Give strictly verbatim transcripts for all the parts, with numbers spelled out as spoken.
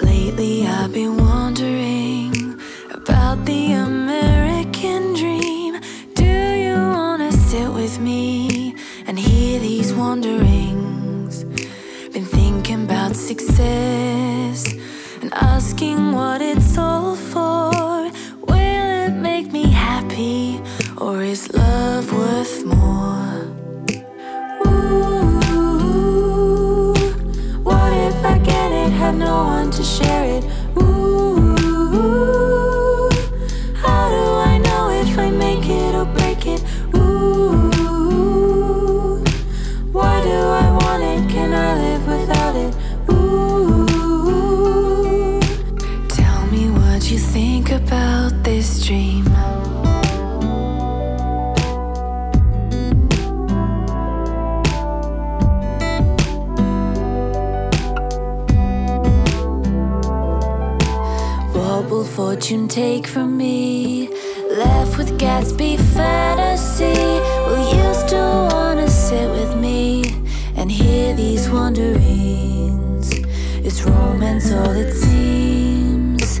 Lately I've been wondering about the American dream. Do you wanna sit with me and hear these wanderings? Been thinking about success and asking what it's all for. Will it make me happy, or is love worth more? Ooh, what if I get it, have no one to share it? Ooh, how do I know if I make it or break it? Ooh, why do I want it? Can I live without it? Ooh, tell me what you think about this dream. What will fortune take from me? Left with Gatsby fantasy. Will you still wanna sit with me and hear these wanderings? Is romance all it seems?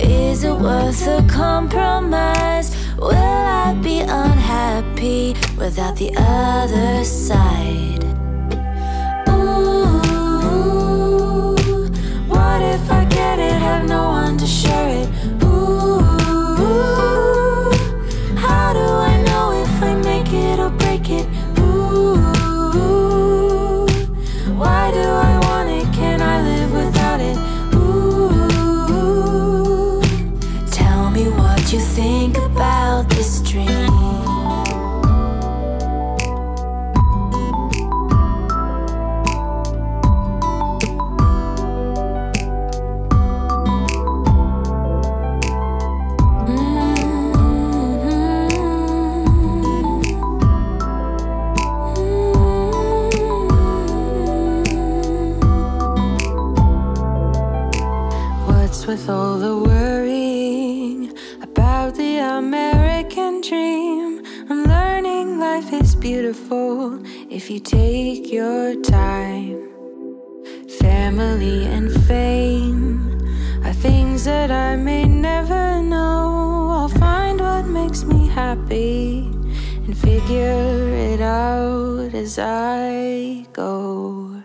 Is it worth a compromise? Will I be unhappy without the other side? Ooh, what if I get it, have no one to share? You think about this dream. Mm-hmm. What's with all the worrying about the American dream? I'm learning life is beautiful if you take your time. Family and fame are things that I may never know. I'll find what makes me happy and figure it out as I go.